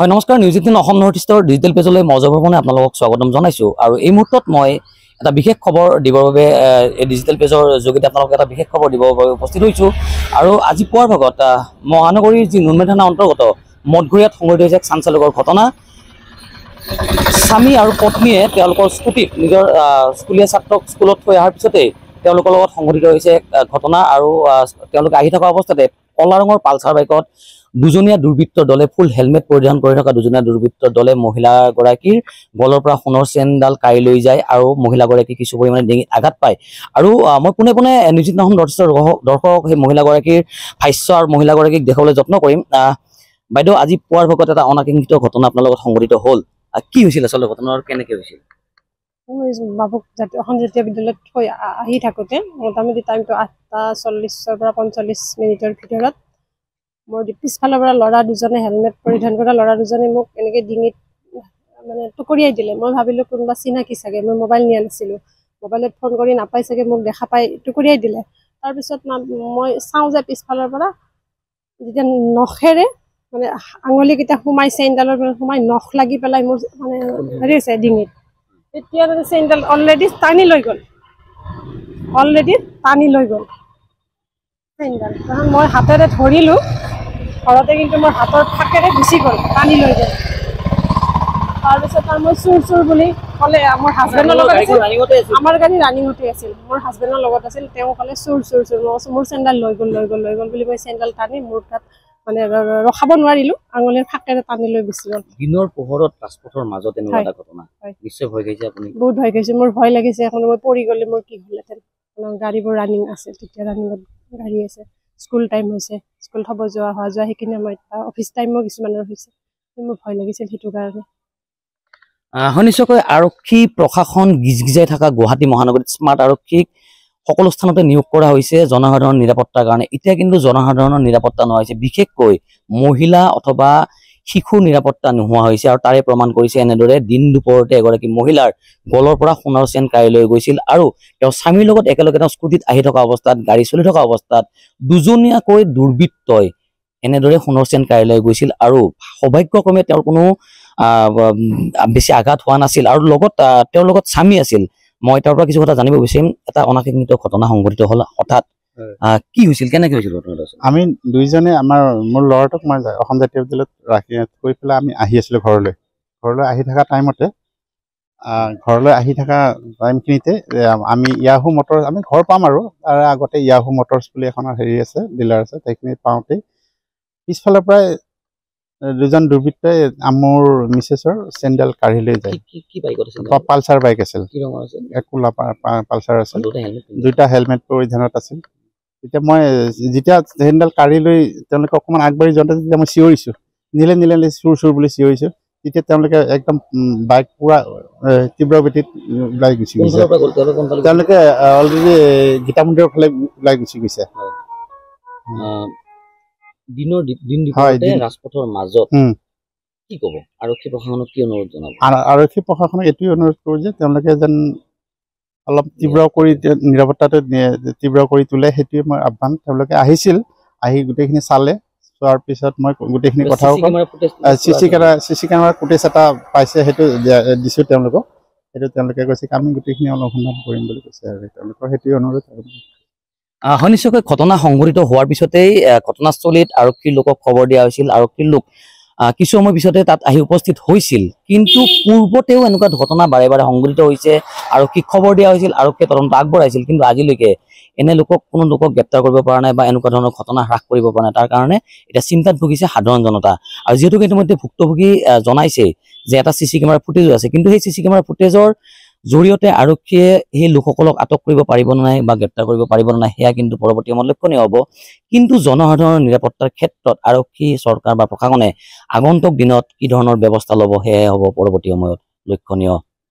হয়, নমস্কাৰ। News eighteen Assam north ইষ্টৰ ডিজিটেল পেজলৈ মজভ্ৰমণে আপোনালোকক স্বাগতম জনাইছোঁ। আৰু এই মুহূৰ্তত মই এটা বিশেষ খবৰ দিবৰ বাবে এই ডিজিটেল পেজৰ যোগেদি আপোনালোকে এটা বিশেষ খবৰ দিবৰ বাবে উপস্থিত হৈছোঁ। আৰু আজি পুৱাৰ ভাগত মহানগৰীৰ যি নুনমাটি থানা অন্তৰ্গত মঠঘৰীয়াত সংঘটিত হৈছে এক চাঞ্চল্যকৰ ঘটনা। স্বামী আৰু পত্নীয়ে তেওঁলোকৰ স্কুটিত নিজৰ স্কুলীয়া ছাত্ৰক স্কুলত থৈ অহাৰ পিছতেই তেওঁলোকৰ লগত সংঘটিত হৈছে এক ঘটনা। আৰু তেওঁলোকে আহি থকা অৱস্থাতে কলা ৰঙৰ পালচাৰ বাইকত দুজনীয়া দুৰ্বৃত্তৰ দলে ফুল হেলমেট পৰিধান কৰি থকা দুজনীয়া দুৰ্বৃত্তৰ দলে মহিলাগৰাকীৰ গলৰ পৰা সোণৰ চেইনডাল কাঢ়ি লৈ যায় আৰু মহিলাগৰাকী কিছু পৰিমাণে ডিঙিত আঘাত পায়। আৰু মই পোনে পোনে নিউজ18 অসম দৰ্শক সেই মহিলাগৰাকীৰ ভাষ্য আৰু মহিলাগৰাকীক দেখাবলৈ যত্ন কৰিম। বাইদেউ, আজি পুৱাৰ ভাগত এটা অনাকাংক্ষিত ঘটনা আপোনাৰ লগত সংঘটিত হ'ল, কি হৈছিল আচলতে ঘটনা আৰু কেনেকৈ হৈছিল? বাবুক অসম জাতীয় বিদ্যালয়ত থৈ আহি থাকোঁতে মোটামুটি টাইমটো 8:40 পৰা 45 মিনিটৰ ভিতৰত মোৰ পিছফালৰ পৰা ল'ৰা দুজনে হেলমেট পৰিধান কৰা ল'ৰা দুজনে মোক এনেকৈ ডিঙিত মানে টুকুৰিয়াই দিলে। মই ভাবিলোঁ কোনোবা চিনাকি চাগে, মই মোবাইল নিয়া নাছিলোঁ, মোবাইলত ফোন কৰি নাপাই চাগে, মোক দেখা পাই টুকুৰিয়াই দিলে। তাৰপিছত মই চাওঁ যে পিছফালৰ পৰা যেতিয়া নখেৰে মানে আঙুলিকেইটা সোমাই চেইনডালৰ পৰা সোমাই নখ লাগি পেলাই মোৰ মানে হেৰি হৈছে ডিঙিত, তেতিয়া মানে চেইনডাল অলৰেডি টানি লৈ গ'ল, চেইনডাল। কাৰণ মই হাতেৰে ধৰিলোঁ, ঘৰতে কিন্তু মোৰ হাতৰ ফাকেৰে গুচি গ'ল, টানি লৈ গ'ল। তাৰপিছত আৰু মই চুৰ চুৰ বুলি ক'লে মোৰ হাজবেণ্ডৰ লগত আছিল, আমাৰ গাড়ী ৰানিঙতে আছিল, মোৰ হাজবেণ্ডৰ লগত আছিল, তেওঁ ক'লে চুৰ চুৰ চুৰ। মই মোৰ চেইনডাল লৈ গ'ল বুলি কৈ চেইনডাল টানি মোৰ তাত মানে ৰখাব নোৱাৰিলোঁ, আঙুলিৰ ফাকেৰে টানি লৈ গুচি গ'ল। দিনৰ পোহৰত ৰাজপথৰ মাজত এনেকুৱা এটা ঘটনা নিশ্চয় ভয় লাগিছে আপুনি? বহুত ভয় লাগিছে, মোৰ ভয় লাগিছে। এখন মই পৰি গ'লে মোৰ কি হ'লহেঁতেন, গাড়ীবোৰ ৰানিং আছে, তেতিয়া ৰানিঙত গাড়ী আছে, স্কুল টাইম হৈছে, স্কুল থ'ব যোৱা হোৱা যোৱা সেইখিনি আমাৰ অফিচ টাইমো কিছুমানৰ হৈছে, মোৰ ভয় লাগিছিল সেইটো কাৰণে। নিশ্চয়কৈ আৰক্ষী প্ৰশাসন গিজগিজাই থকা গুৱাহাটী মহানগৰীত স্মাৰ্ট আৰক্ষীক সকলো স্থানতে নিয়োগ কৰা হৈছে জনসাধাৰণৰ নিৰাপত্তাৰ কাৰণে। এতিয়া কিন্তু জনসাধাৰণৰ নিৰাপত্তা নোহোৱা হৈছে, বিশেষকৈ মহিলা অথবা শিশুৰ নিৰাপত্তা নোহোৱা হৈছে। আৰু তাৰে প্ৰমাণ কৰিছে এনেদৰে দিন দুপৰতে এগৰাকী মহিলাৰ গলৰ পৰা সোণৰ চেইন কাঢ়ি লৈ গৈছিল। আৰু তেওঁ স্বামীৰ লগত একেলগে তেওঁ স্কুটিত আহি থকা অৱস্থাত, গাড়ী চলি থকা অৱস্থাত দুজনীয়াকৈ দুৰ্বৃত্তই এনেদৰে সোণৰ চেইন কাঢ়ি লৈ গৈছিল। আৰু সৌভাগ্যক্ৰমে তেওঁৰ কোনো বেছি আঘাত হোৱা নাছিল। আৰু লগত তেওঁৰ লগত স্বামী আছিল। মই তাৰ পৰা কিছু কথা জানিব বিচাৰিম, এটা অনাকাংক্ষিত ঘটনা সংঘটিত হ'ল, হঠাৎ কি হৈছিল, কেনেকৈ হৈছিল ঘটনাটো? আমি দুইজনে আমাৰ মোৰ ল'ৰাটোক মই অসম জাতীয় বিদ্যালয়ত ৰাখি কৰি পেলাই আমি আহি আছিলোঁ ঘৰলৈ। ঘৰলৈ আহি থকা টাইমখিনিতে আমি য়াহু মটৰ্ছ, আমি ঘৰ পাম আৰু তাৰ আগতে য়াহু মটৰ্ছ বুলি এখন হেৰি আছে, ডিলাৰ আছে, সেইখিনি পাওঁতেই পিছফালৰ পৰাই দুজন দুৰ্বৃত্তই মোৰ মিছেছৰ চেইনডাল কাঢ়ি লৈ যায়। পালচাৰ বাইক আছিল, ক'লা পালচাৰ আছিল, দুটা হেলমেট পৰিধানত আছিল। তেতিয়া মই যেতিয়া চেইনডাল কাঢ়ি লৈ তেওঁলোকে অকণমান আগবাঢ়ি যাওঁতে তেতিয়া মই চিঞৰিছোঁ, নিলে নিলে নিলে চুৰ চুৰ বুলি চিঞৰিছোঁ। তেতিয়া তেওঁলোকে একদম বাইক পুৰা তীব্ৰ গতিত ওলাই গুচি গৈছে। তেওঁলোকে অলৰেডি গীতা মন্দিৰৰ ফালে ওলাই গুচি গৈছে। ৰাজপথৰ মাজত কি ক'ব আৰক্ষী প্ৰশাসনক, কি অনুৰোধ জনাব? আৰক্ষী প্ৰশাসনক এইটোৱে অনুৰোধ কৰো যে তেওঁলোকে যেন অলপ তীব্ৰ কৰি নিৰাপত্তাটো তীব্ৰ কৰি তোলে, সেইটোৱে মই আহ্বান। তেওঁলোকে আহিছিল, আহি গোটেইখিনি চালে, চোৱাৰ পিছত মই গোটেইখিনি কথাও চি চি কেমেৰা ফুটেজ এটা পাইছে, সেইটো দিছোঁ তেওঁলোকক। সেইটো তেওঁলোকে কৈছে আমি গোটেইখিনি অনুসন্ধান কৰিম বুলি কৈছে আৰু তেওঁলোকৰ সেইটোৱে অনুৰোধ। হয়, নিশ্চয়কৈ ঘটনা সংঘটিত হোৱাৰ পিছতেই ঘটনাস্থলীত আৰক্ষীৰ লোকক খবৰ দিয়া হৈছিল, আৰক্ষীৰ লোক কিছু সময় পিছতে তাত আহি উপস্থিত হৈছিল। কিন্তু পূৰ্বতেও এনেকুৱা ঘটনা বাৰে বাৰে সংঘটিত হৈছে, আৰক্ষীক খবৰ দিয়া হৈছিল, আৰক্ষীয়ে তদন্ত আগবঢ়াইছিল, কিন্তু আজিলৈকে এনে লোকক কোনো লোকক গ্ৰেপ্তাৰ কৰিব পৰা নাই বা এনেকুৱা ধৰণৰ ঘটনা হ্ৰাস কৰিব পৰা নাই। তাৰ কাৰণে এতিয়া চিন্তাত ভুগিছে সাধাৰণ জনতা। আৰু যিহেতুকে ইতিমধ্যে ভুক্তভোগী জনাইছে যে এটা চি চি কেমেৰা ফুটেজো আছে, কিন্তু সেই চি চি কেমেৰা ফুটেজৰ জৰিয়তে আৰক্ষীয়ে সেই লোকসকলক আটক কৰিব পাৰিবনে নাই বা গ্ৰেপ্তাৰ কৰিব পাৰিবনে নাই সেয়া কিন্তু পৰৱৰ্তী সময়ত লক্ষণীয় হ'ব। কিন্তু জনসাধাৰণৰ নিৰাপত্তাৰ ক্ষেত্ৰত আৰক্ষী, চৰকাৰ বা প্ৰশাসনে আগন্তুক দিনত কি ধৰণৰ ব্যৱস্থা ল'ব সেয়াই হ'ব পৰৱৰ্তী সময়ত লক্ষণীয়।